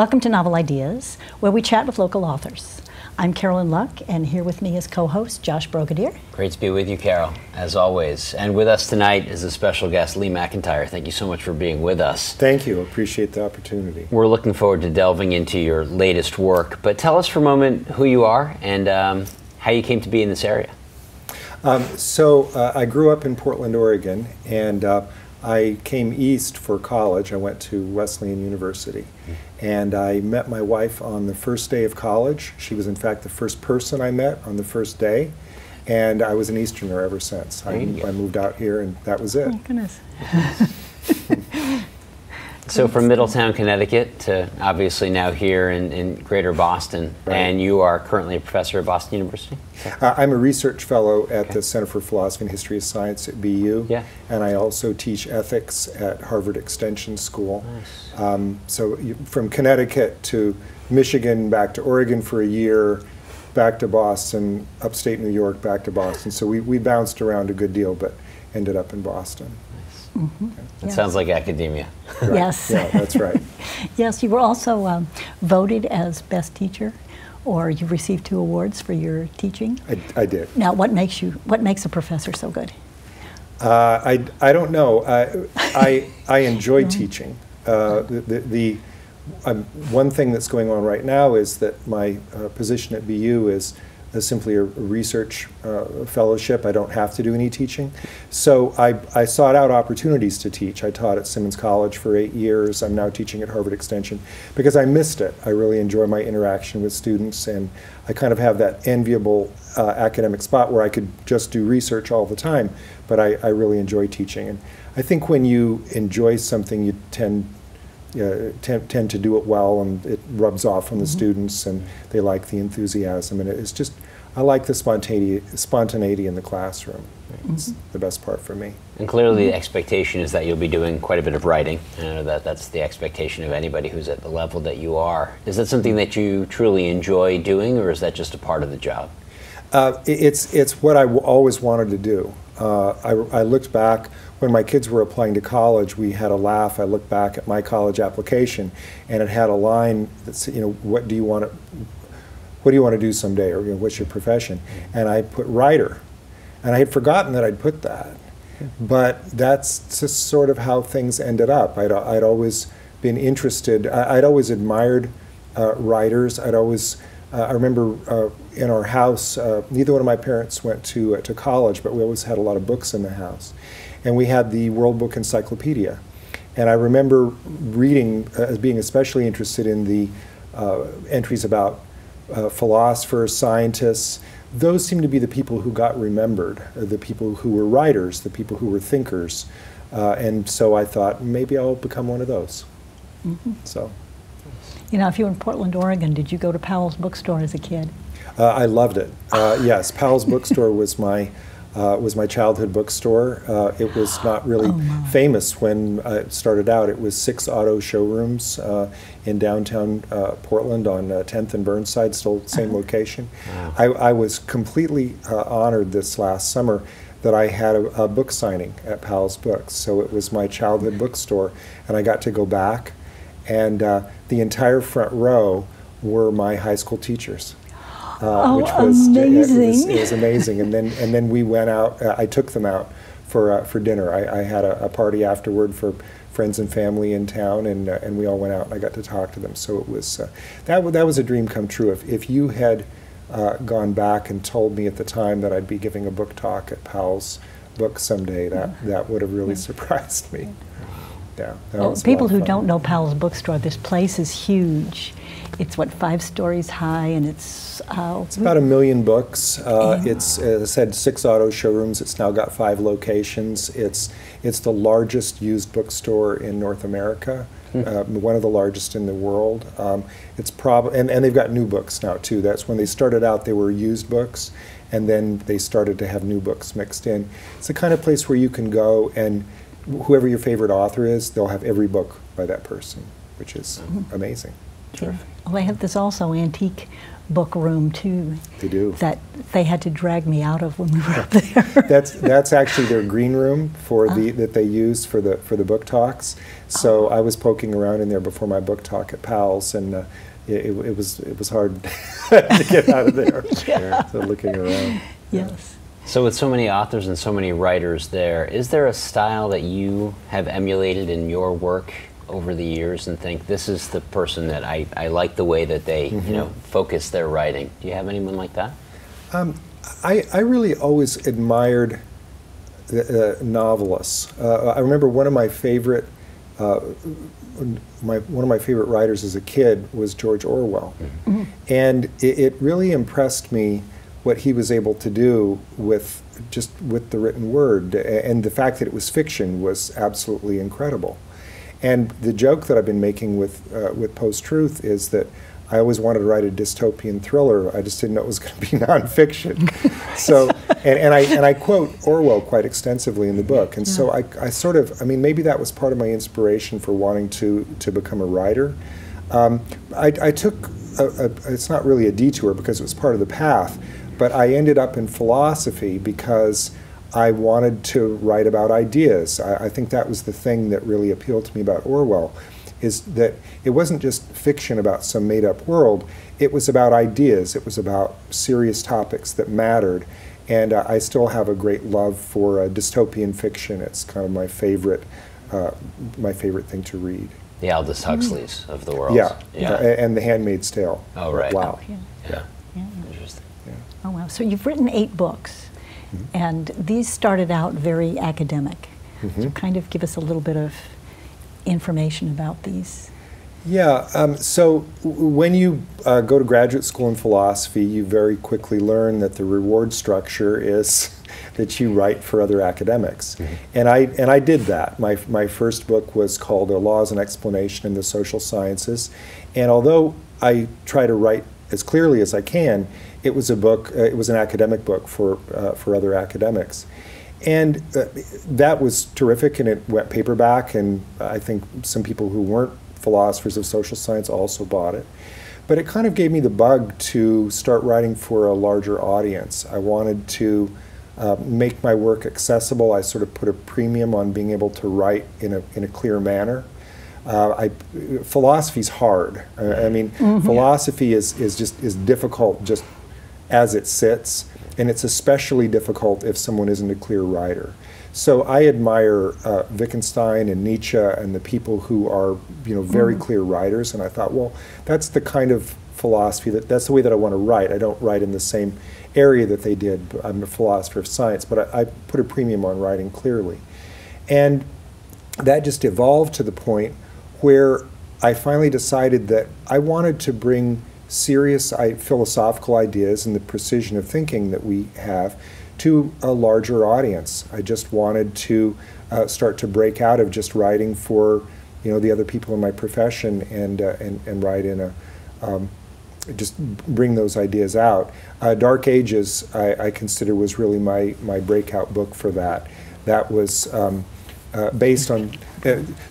Welcome to Novel Ideas, where we chat with local authors. I'm CarolLynn Luck, and here with me is co-host Josh Brogadier. Great to be with you, Carol, as always. And with us tonight is a special guest, Lee McIntyre. Thank you so much for being with us. Thank you. Appreciate the opportunity. We're looking forward to delving into your latest work. But tell us for a moment who you are and how you came to be in this area. I grew up in Portland, Oregon, and I came east for college. I went to Wesleyan University, and I met my wife on the first day of college. She was, in fact, the first person I met on the first day, and I was an Easterner ever since. I moved out here, and that was it. Oh, goodness. So from Middletown, Connecticut to obviously now here in Greater Boston, right. And you are currently a professor at Boston University? I'm a research fellow at the Center for Philosophy and History of Science at BU, and I also teach ethics at Harvard Extension School. Nice. From Connecticut to Michigan, back to Oregon for a year, back to Boston, upstate New York, back to Boston. So we bounced around a good deal, but ended up in Boston. Mm-hmm. That sounds like academia. Right. Yes. Yeah, that's right. Yes, you were also voted as best teacher, or you received 2 awards for your teaching. I did. Now, what makes a professor so good? I don't know. I enjoy teaching. One thing that's going on right now is that my position at BU is simply a research fellowship. I don't have to do any teaching. So I sought out opportunities to teach. I taught at Simmons College for 8 years. I'm now teaching at Harvard Extension because I missed it. I really enjoy my interaction with students, and I kind of have that enviable academic spot where I could just do research all the time, but I really enjoy teaching. And I think when you enjoy something, you tend to do it well, and it rubs off on the students, and they like the enthusiasm. And it's just, I like the spontaneity in the classroom. It's the best part for me. And clearly the expectation is that you'll be doing quite a bit of writing. I know that that's the expectation of anybody who's at the level that you are. Is that something that you truly enjoy doing, or is that just a part of the job? It's what I always wanted to do. I looked back when my kids were applying to college. We had a laugh. I looked back at my college application, and it had a line that said, "You know, what do you want to do someday, or you know, what's your profession?" And I put writer, and I had forgotten that I'd put that, but that's just sort of how things ended up. I'd always been interested. I'd always admired writers. I'd always. I remember in our house, neither one of my parents went to college, but we always had a lot of books in the house. And we had the World Book Encyclopedia. And I remember reading, being especially interested in the entries about philosophers, scientists. Those seemed to be the people who got remembered, the people who were writers, the people who were thinkers. And so I thought, maybe I'll become one of those. Mm-hmm. So. You know, if you were in Portland, Oregon, did you go to Powell's Bookstore as a kid? I loved it. Yes, Powell's Bookstore was my childhood bookstore. It was not really famous when it started out. It was 6 auto showrooms in downtown Portland on 10th and Burnside, still same location. Wow. I was completely honored this last summer that I had a book signing at Powell's Books. So it was my childhood bookstore, and I got to go back. And the entire front row were my high school teachers, which was amazing. It was amazing. And then we went out. I took them out for dinner. I had a party afterward for friends and family in town, and we all went out. And I got to talk to them. So it was that was a dream come true. If you had gone back and told me at the time that I'd be giving a book talk at Powell's Books someday, that would have really surprised me. Yeah, people who don't know Powell's Bookstore, this place is huge. It's, what, 5 stories high, and it's about 1 million books. It's, as I said, 6 auto showrooms. It's now got 5 locations. It's the largest used bookstore in North America, one of the largest in the world. It's and they've got new books now, too. That's when they started out, they were used books, and then they started to have new books mixed in. It's the kind of place where you can go and whoever your favorite author is, they'll have every book by that person, which is amazing. Sure. They have this also antique book room too. They do. That they had to drag me out of when we were up there. That's actually their green room for that they used for the book talks. So I was poking around in there before my book talk at Powell's, and it was hard to get out of there. Yeah. So looking around. Yes. So with so many authors and so many writers there, is there a style that you have emulated in your work over the years and think, this is the person that I like the way that they you know, focus their writing? Do you have anyone like that? I really always admired novelists. I remember one of my favorite one of my favorite writers as a kid was George Orwell, and it really impressed me what he was able to do with just with the written word, and the fact that it was fiction was absolutely incredible. And the joke that I've been making with Post-Truth is that I always wanted to write a dystopian thriller. I just didn't know it was going to be nonfiction. So, and I quote Orwell quite extensively in the book. And so I sort of, I mean, maybe that was part of my inspiration for wanting to become a writer. I took, it's not really a detour because it was part of the path, but I ended up in philosophy because I wanted to write about ideas. I think that was the thing that really appealed to me about Orwell, is that it wasn't just fiction about some made-up world. It was about ideas. It was about serious topics that mattered. And I still have a great love for dystopian fiction. It's kind of my favorite thing to read. The Aldous Huxleys of the world. Yeah, yeah. And The Handmaid's Tale. Oh, right. Wow. Oh, yeah. Yeah. Yeah. Interesting. Yeah. Oh, wow. So you've written 8 books. And these started out very academic. So kind of give us a little bit of information about these. Yeah, so when you go to graduate school in philosophy, you very quickly learn that the reward structure is that you write for other academics. And I did that. My first book was called The Laws and Explanation in the Social Sciences. And although I try to write as clearly as I can, it was a book. It was an academic book for other academics, and that was terrific. And it went paperback, and I think some people who weren't philosophers of social science also bought it. But it kind of gave me the bug to start writing for a larger audience. I wanted to make my work accessible. I sort of put a premium on being able to write in a clear manner. Philosophy's hard. I mean, philosophy is difficult just as it sits, and it's especially difficult if someone isn't a clear writer. So I admire Wittgenstein and Nietzsche and the people who are, you know, very clear writers. And I thought, well, that's the kind of philosophy that's the way that I want to write. I don't write in the same area that they did. I'm a philosopher of science, but I put a premium on writing clearly, and that just evolved to the point where I finally decided that I wanted to bring serious philosophical ideas and the precision of thinking that we have to a larger audience. I just wanted to start to break out of just writing for, you know, the other people in my profession, and write in a just bring those ideas out. Dark Ages, I consider, was really my breakout book for that. That was based on,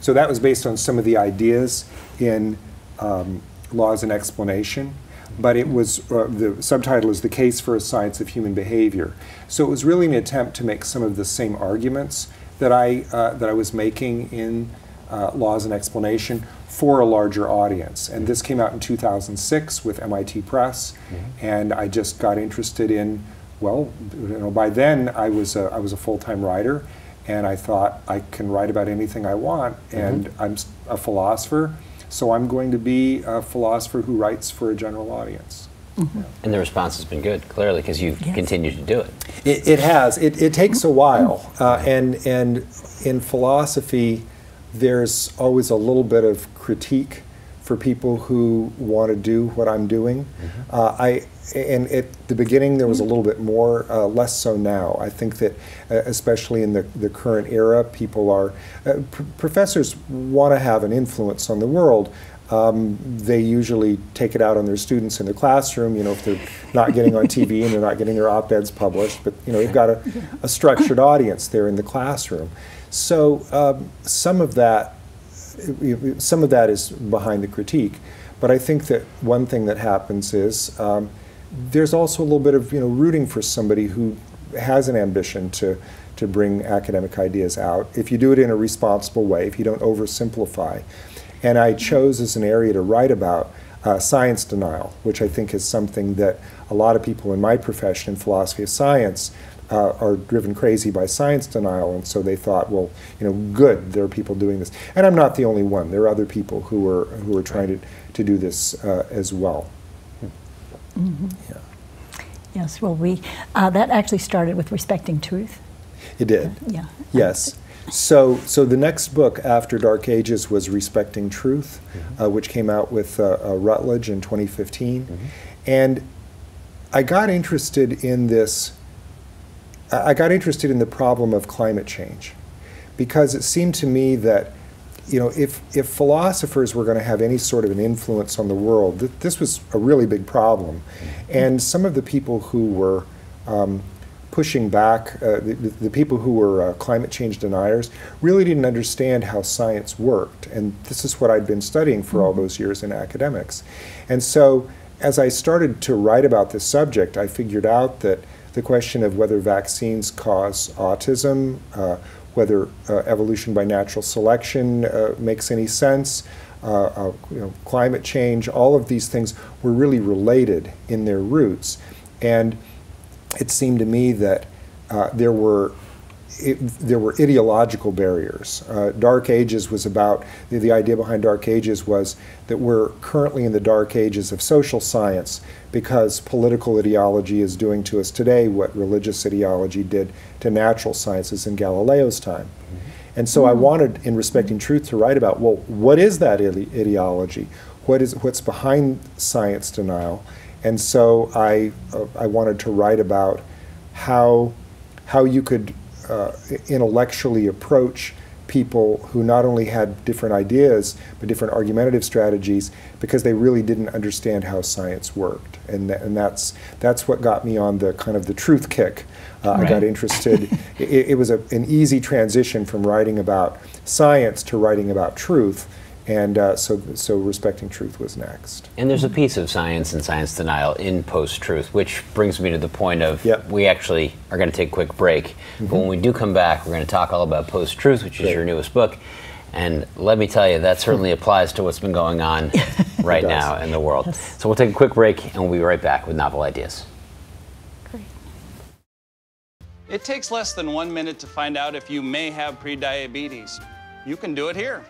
so that was based on some of the ideas in Laws and Explanation, but it was, the subtitle is The Case for a Science of Human Behavior. So it was really an attempt to make some of the same arguments that I was making in Laws and Explanation for a larger audience. And this came out in 2006 with MIT Press, and I just got interested in, well, you know, by then I was a full-time writer. And I thought, I can write about anything I want, and I'm a philosopher, so I'm going to be a philosopher who writes for a general audience. Yeah. And the response has been good, clearly, because you've continued to do it. It has. It takes a while, and in philosophy, there's always a little bit of critique for people who want to do what I'm doing. And at the beginning, there was a little bit more, less so now. I think that, especially in the current era, people are, professors want to have an influence on the world. They usually take it out on their students in the classroom, you know, if they're not getting on TV and they're not getting their op-eds published, but, you know, they've got a structured audience there in the classroom. So some of that is behind the critique. But I think that one thing that happens is there's also a little bit of rooting for somebody who has an ambition to bring academic ideas out, if you do it in a responsible way, if you don't oversimplify. And I chose as an area to write about science denial, which I think is something that a lot of people in my profession, in philosophy of science, are driven crazy by science denial. And so they thought, well, good, there are people doing this. And I'm not the only one. There are other people who are trying to do this as well. Mm-hmm. Yeah. Yes, well, that actually started with Respecting Truth. It did. Yeah. Yes. So the next book after Dark Ages was Respecting Truth, mm-hmm. Which came out with Routledge in 2015. Mm-hmm. And I got interested in this, I got interested in the problem of climate change, because it seemed to me that if philosophers were going to have any sort of an influence on the world, this was a really big problem. Mm-hmm. And some of the people who were pushing back, the people who were climate change deniers, really didn't understand how science worked. And this is what I'd been studying for all those years in academics. And so as I started to write about this subject, I figured out that the question of whether vaccines cause autism, whether evolution by natural selection makes any sense, climate change, all of these things were really related in their roots. And it seemed to me that there were ideological barriers. Dark Ages was about, the idea behind Dark Ages was that we're currently in the Dark Ages of social science because political ideology is doing to us today what religious ideology did to natural sciences in Galileo's time. Mm-hmm. And so mm-hmm. I wanted, in Respecting Truth, to write about, well, what is that ideology? What's behind science denial? And so I wanted to write about how you could intellectually approach people who not only had different ideas, but different argumentative strategies, because they really didn't understand how science worked. And that's what got me on the kind of the truth kick. Right. I got interested. It was an easy transition from writing about science to writing about truth. And so Respecting Truth was next. And there's a piece of science and science denial in Post-Truth, which brings me to the point of we actually are going to take a quick break. Mm-hmm. But when we do come back, we're going to talk all about Post-Truth, which is your newest book. And let me tell you, that certainly applies to what's been going on right now in the world. Yes. So we'll take a quick break, and we'll be right back with Novel Ideas. Great. It takes less than 1 minute to find out if you may have prediabetes. You can do it here.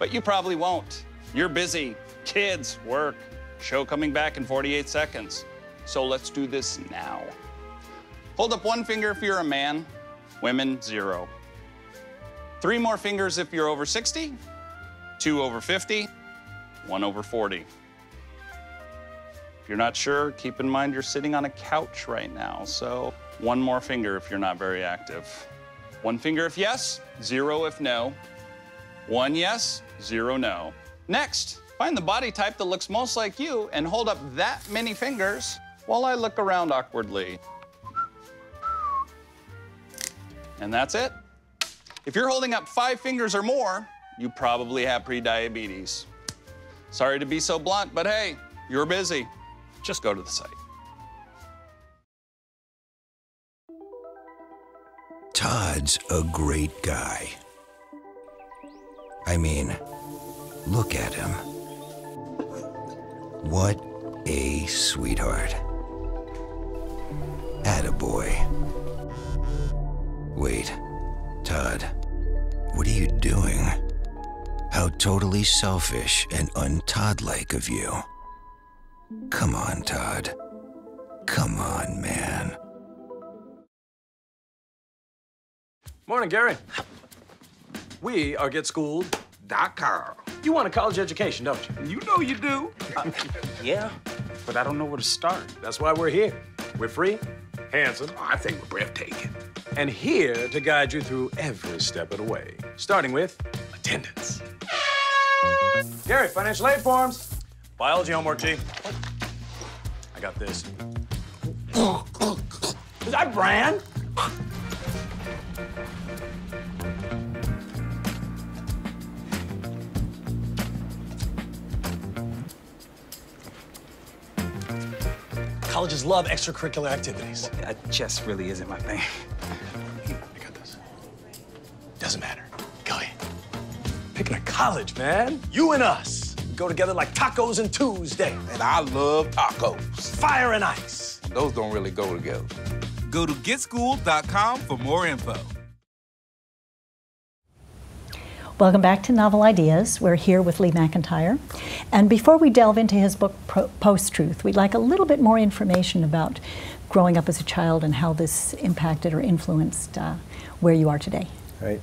But you probably won't. You're busy, kids, work. Show coming back in 48 seconds. So let's do this now. Hold up one finger if you're a man, women, 0. 3 more fingers if you're over 60, 2 over 50, 1 over 40. If you're not sure, keep in mind you're sitting on a couch right now. So 1 more finger if you're not very active. 1 finger if yes, 0 if no. 1 yes, 0 no. Next, find the body type that looks most like you and hold up that many fingers while I look around awkwardly. And that's it. If you're holding up 5 fingers or more, you probably have prediabetes. Sorry to be so blunt, but hey, you're busy. Just go to the site. Todd's a great guy. I mean, look at him. What a sweetheart. Attaboy. Wait, Todd, what are you doing? How totally selfish and un-Todd-like of you. Come on, Todd. Come on, man. Morning, Gary. We are GetSchooled.com. You want a college education, don't you? You know you do. Yeah, but I don't know where to start. That's why we're here. We're free, handsome. Oh, I think we're breathtaking. And here to guide you through every step of the way, starting with attendance. Gary, financial aid forms. Biology homework, Chief. I got this. Is that Bran? colleges love extracurricular activities. Chess really isn't my thing. I got this. Doesn't matter. Go ahead. Picking a college, man. You and us. We go together like tacos and Tuesday. And I love tacos. Fire and ice. Those don't really go together. Go to getschool.com for more info. Welcome back to Novel Ideas. We're here with Lee McIntyre. And before we delve into his book, Post-Truth, we'd like a little bit more information about growing up as a child and how this impacted or influenced where you are today. Right.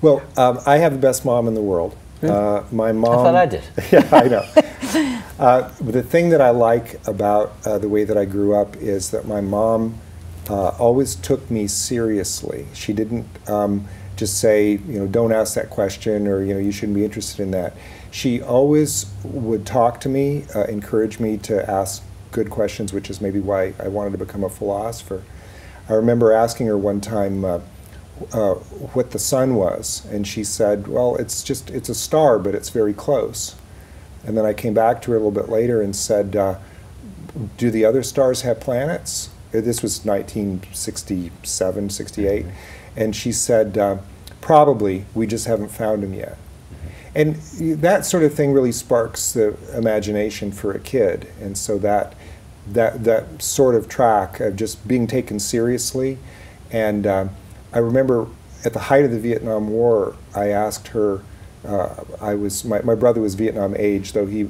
Well, I have the best mom in the world. My mom... I thought I did. Yeah, I know. The thing that I like about the way that I grew up is that my mom always took me seriously. She didn't... just say, you know, don't ask that question, or, you know, you shouldn't be interested in that. She always would talk to me, encourage me to ask good questions, which is maybe why I wanted to become a philosopher. I remember asking her one time what the sun was, and she said, well, it's a star, but it's very close. And then I came back to her a little bit later and said, do the other stars have planets? This was 1967, 68. And she said, probably, we just haven't found him yet. And that sort of thing really sparks the imagination for a kid. And so that sort of track of just being taken seriously. And I remember at the height of the Vietnam War, I asked her, my brother was Vietnam age, though he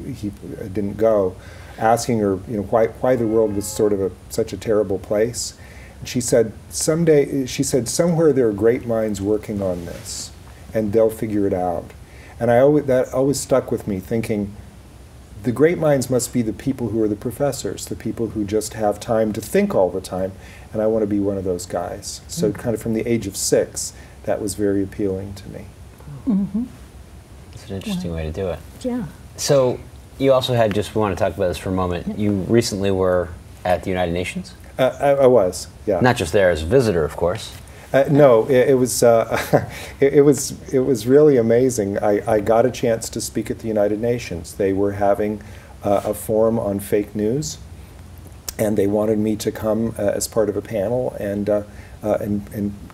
didn't go, asking her, you know, why the world was sort of such a terrible place. She said, someday, she said, somewhere there are great minds working on this, and they'll figure it out. And that always stuck with me, thinking, the great minds must be the people who are the professors, the people who just have time to think all the time, and I want to be one of those guys. So kind of from the age of 6, that was very appealing to me. Mm-hmm. That's an interesting way to do it. Yeah. So you also had, we want to talk about this for a moment, you recently were at the United Nations? I was, yeah. Not just there as a visitor, of course. No, it was it was really amazing. I got a chance to speak at the United Nations. They were having a forum on fake news, and they wanted me to come as part of a panel and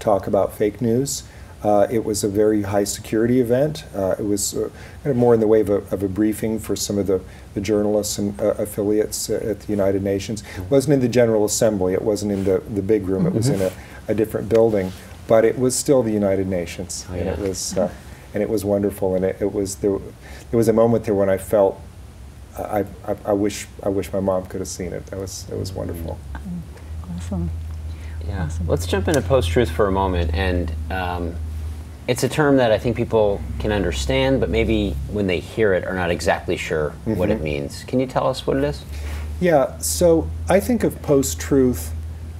talk about fake news. It was a very high security event. It was kind of more in the way of a briefing for some of the journalists and affiliates at the United Nations. It wasn't in the General Assembly. It wasn't in the big room. It was in a different building. But it was still the United Nations. Oh, yeah. And it was wonderful. And there was a moment there when I felt I wish my mom could have seen it. It was wonderful. Awesome. Yeah. Awesome. Let's jump into Post-Truth for a moment. And it's a term that I think people can understand, but maybe when they hear it are not exactly sure what it means. Can you tell us what it is? Yeah, so I think of post-truth,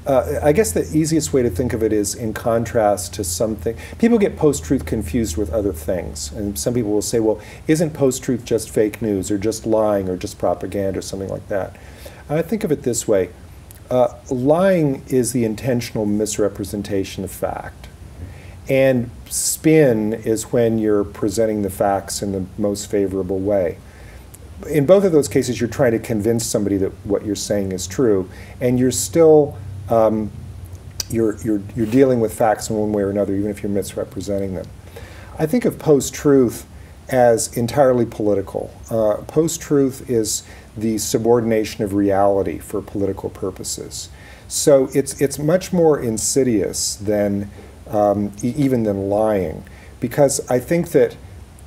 I guess the easiest way to think of it is in contrast to something. People get post-truth confused with other things. And some people will say, well, isn't post-truth just fake news or just lying or just propaganda or something like that? And I think of it this way. Lying is the intentional misrepresentation of fact. And spin is when you're presenting the facts in the most favorable way. In both of those cases, you're trying to convince somebody that what you're saying is true, and you're still you're dealing with facts in one way or another, even if you're misrepresenting them. I think of post-truth as entirely political. Post-truth is the subordination of reality for political purposes. So it's much more insidious than even than lying, because I think that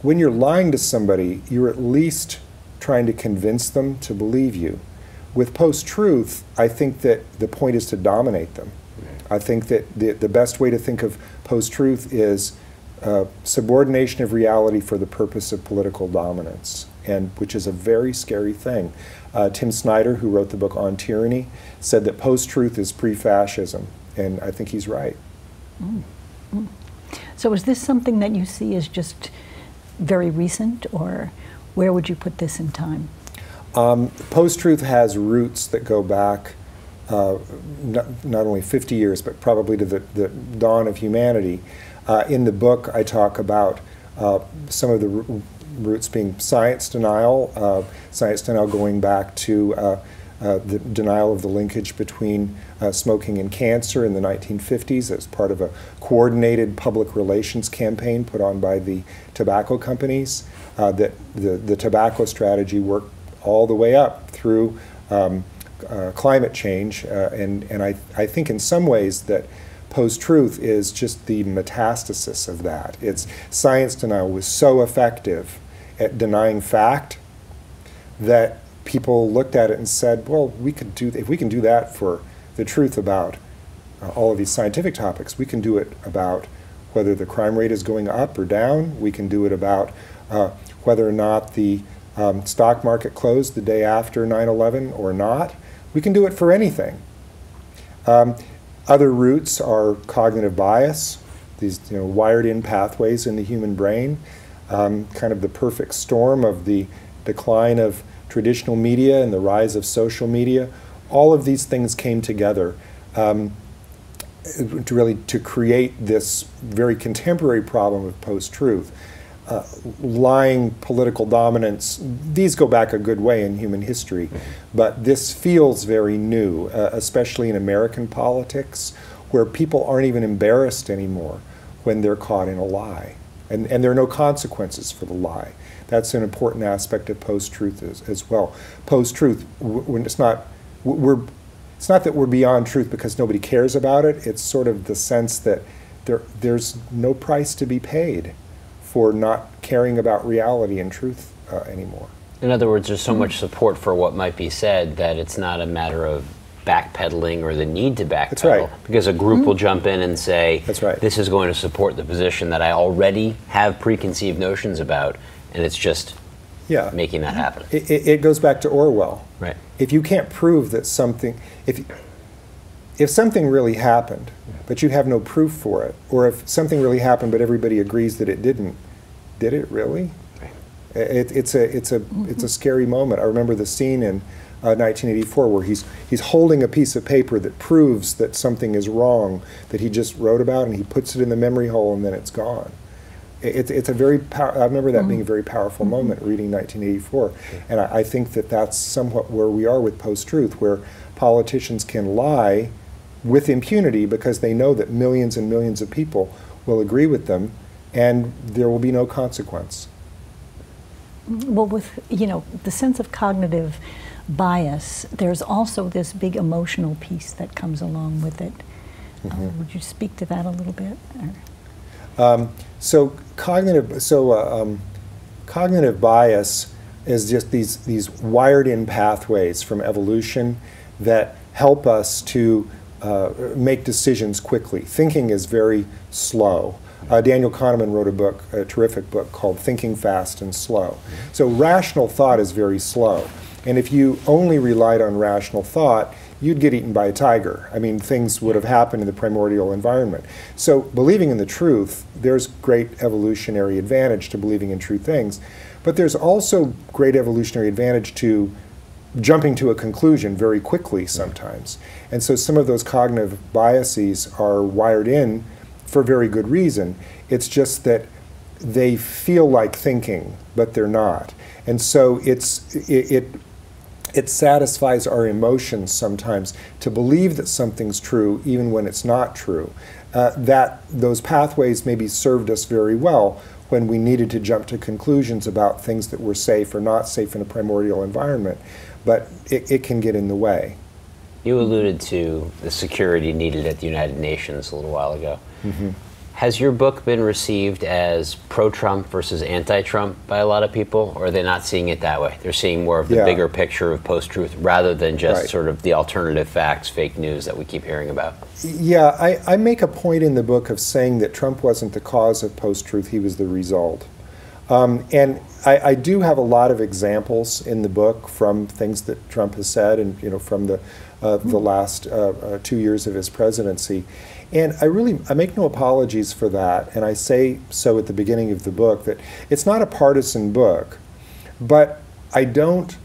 when you're lying to somebody, you're at least trying to convince them to believe you. With post-truth, I think that the point is to dominate them. I think that the best way to think of post-truth is subordination of reality for the purpose of political dominance, and which is a very scary thing. Tim Snyder, who wrote the book On Tyranny, said that post-truth is pre-fascism, and I think he's right. Mm-hmm. So is this something that you see as just very recent, or where would you put this in time? Post-truth has roots that go back not only 50 years, but probably to the dawn of humanity. In the book, I talk about some of the roots being science denial going back to the denial of the linkage between smoking and cancer in the 1950s as part of a coordinated public relations campaign put on by the tobacco companies, that the tobacco strategy worked all the way up through climate change. And I think in some ways that post-truth is just the metastasis of that. It's science denial was so effective at denying fact that people looked at it and said, well, we could do, if we can do that for the truth about all of these scientific topics, we can do it about whether the crime rate is going up or down. We can do it about whether or not the stock market closed the day after 9/11 or not. We can do it for anything. Other roots are cognitive bias, these wired-in pathways in the human brain, kind of the perfect storm of the decline of traditional media and the rise of social media. All of these things came together to create this very contemporary problem of post-truth. Lying, political dominance, these go back a good way in human history, but this feels very new, especially in American politics, where people aren't even embarrassed anymore when they're caught in a lie. And there are no consequences for the lie. That's an important aspect of post-truth as well. Post-truth, it's not that we're beyond truth because nobody cares about it. It's sort of the sense that there's no price to be paid for not caring about reality and truth anymore. In other words, there's so much support for what might be said that it's not a matter of backpedaling or the need to backpedal. That's right. Because a group will jump in and say, that's right, this is going to support the position that I already have preconceived notions about. And it's just making that happen. It goes back to Orwell. Right. If you can't prove that something, if something really happened, but you have no proof for it, or if something really happened but everybody agrees that it didn't, did it really? Right. It's a scary moment. I remember the scene in 1984 where he's holding a piece of paper that proves that something is wrong that he just wrote about, and he puts it in the memory hole, and then it's gone. It's a very I remember that being a very powerful moment reading 1984, and I think that that's somewhat where we are with post-truth, where politicians can lie with impunity because they know that millions and millions of people will agree with them, and there will be no consequence. Well, with the sense of cognitive bias, there's also this big emotional piece that comes along with it. Would you speak to that a little bit? So cognitive bias is just these wired-in pathways from evolution that help us to make decisions quickly. Thinking is very slow. Daniel Kahneman wrote a book, a terrific book, called Thinking Fast and Slow. So rational thought is very slow. And if you only relied on rational thought, you'd get eaten by a tiger. I mean, things would have happened in the primordial environment. So believing in the truth, there's great evolutionary advantage to believing in true things. But there's also great evolutionary advantage to jumping to a conclusion very quickly sometimes. And so some of those cognitive biases are wired in for very good reason. It's just that they feel like thinking, but they're not. And so it satisfies our emotions sometimes to believe that something's true even when it's not true. Those pathways maybe served us very well when we needed to jump to conclusions about things that were safe or not safe in a primordial environment, but it can get in the way. You alluded to the security needed at the United Nations a little while ago. Has your book been received as pro-Trump versus anti-Trump by a lot of people, or are they not seeing it that way? They're seeing more of the bigger picture of post-truth rather than just sort of the alternative facts, fake news that we keep hearing about. Yeah, I make a point in the book of saying that Trump wasn't the cause of post-truth, he was the result. And I do have a lot of examples in the book from things that Trump has said and from the last 2 years of his presidency. And I make no apologies for that, and I say so at the beginning of the book, that it's not a partisan book, but I don't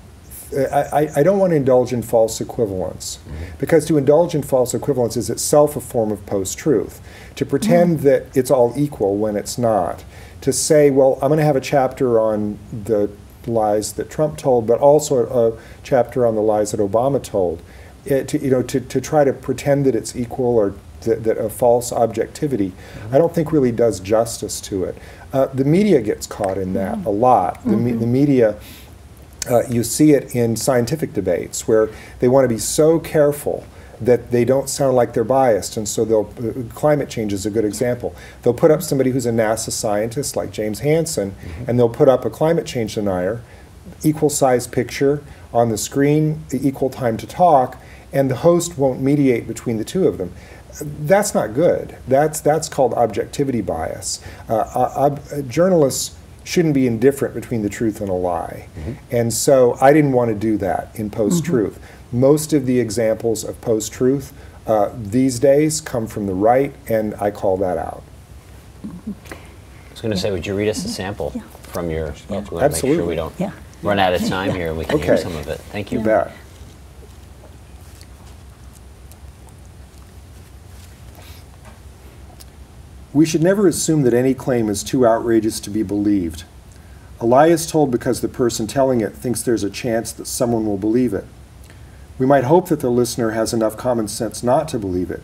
want to indulge in false equivalence, because to indulge in false equivalence is itself a form of post-truth. To pretend that it's all equal when it's not, to say, well, I'm going to have a chapter on the lies that Trump told, but also a chapter on the lies that Obama told, to try to pretend that it's equal or that a false objectivity, I don't think really does justice to it. The media gets caught in that a lot. The media, you see it in scientific debates where they want to be so careful that they don't sound like they're biased, and so they'll, climate change is a good example. They'll put up somebody who's a NASA scientist like James Hansen, and they'll put up a climate change denier, equal size picture on the screen, equal time to talk, and the host won't mediate between the two of them. That's not good. That's called objectivity bias. Journalists shouldn't be indifferent between the truth and a lie. And so I didn't want to do that in Post-Truth. Most of the examples of Post-Truth these days come from the right, and I call that out. I was going to say, would you read us a sample from your book? Yeah. Absolutely. Make sure we don't run out of time here, and we can hear some of it. Thank you. You bet. We should never assume that any claim is too outrageous to be believed. A lie is told because the person telling it thinks there's a chance that someone will believe it. We might hope that the listener has enough common sense not to believe it,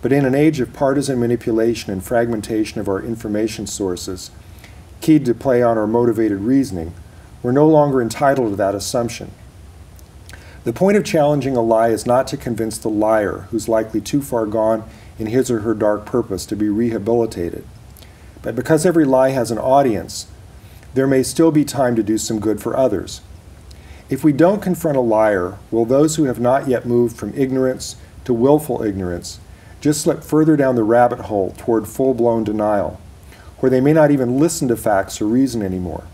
but in an age of partisan manipulation and fragmentation of our information sources, keyed to play on our motivated reasoning, we're no longer entitled to that assumption. The point of challenging a lie is not to convince the liar, who's likely too far gone in his or her dark purpose to be rehabilitated, but because every lie has an audience, there may still be time to do some good for others. If we don't confront a liar, will those who have not yet moved from ignorance to willful ignorance just slip further down the rabbit hole toward full-blown denial, where they may not even listen to facts or reason anymore?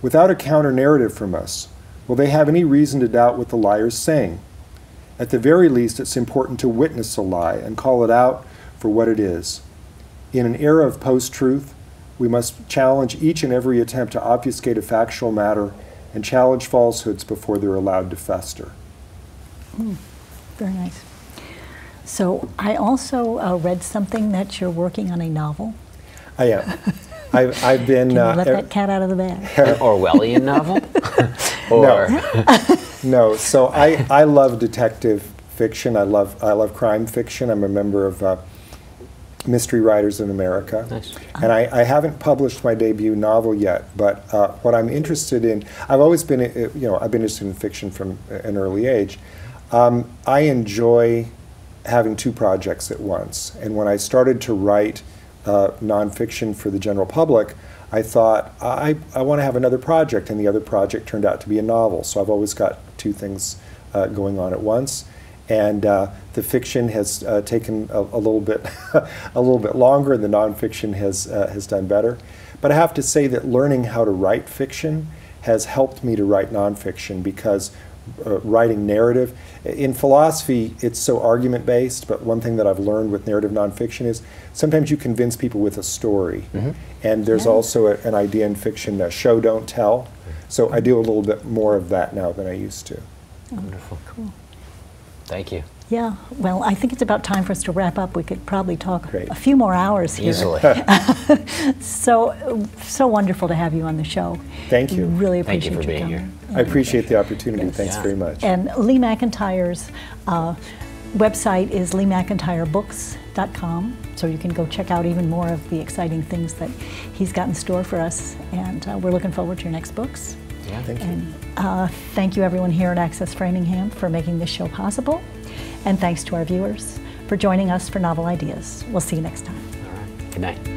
Without a counter-narrative from us, will they have any reason to doubt what the liar is saying? At the very least, it's important to witness a lie and call it out for what it is. In an era of post-truth, we must challenge each and every attempt to obfuscate a factual matter and challenge falsehoods before they're allowed to fester. Very nice. So I also read something that you're working on a novel. I am. I've been... Can you let that cat out of the bag? An Orwellian novel? Or no. So I love detective fiction. I love crime fiction. I'm a member of Mystery Writers in America. Nice. And I haven't published my debut novel yet, but what I'm interested in, I've always been, I've been interested in fiction from an early age. I enjoy having two projects at once. And when I started to write nonfiction for the general public, I thought, I want to have another project, and the other project turned out to be a novel. So I've always got two things going on at once. And the fiction has taken a little bit, a little bit longer, and the nonfiction has done better. But I have to say that learning how to write fiction has helped me to write nonfiction, because writing narrative in philosophy, it's so argument-based. But one thing that I've learned with narrative nonfiction is sometimes you convince people with a story, and there's also an idea in fiction, show don't tell. So I do a little bit more of that now than I used to. Wonderful, cool. Thank you. Yeah, well, I think it's about time for us to wrap up. We could probably talk a few more hours here. Easily. So wonderful to have you on the show. Thank you. Really appreciate you being here. I appreciate the opportunity. Yes. Thanks very much. And Lee McIntyre's website is leemcintyrebooks.com, so you can go check out even more of the exciting things that he's got in store for us. And we're looking forward to your next books. Yeah, thank you. And thank you everyone here at Access Framingham for making this show possible. And thanks to our viewers for joining us for Novel Ideas. We'll see you next time. All right. Good night.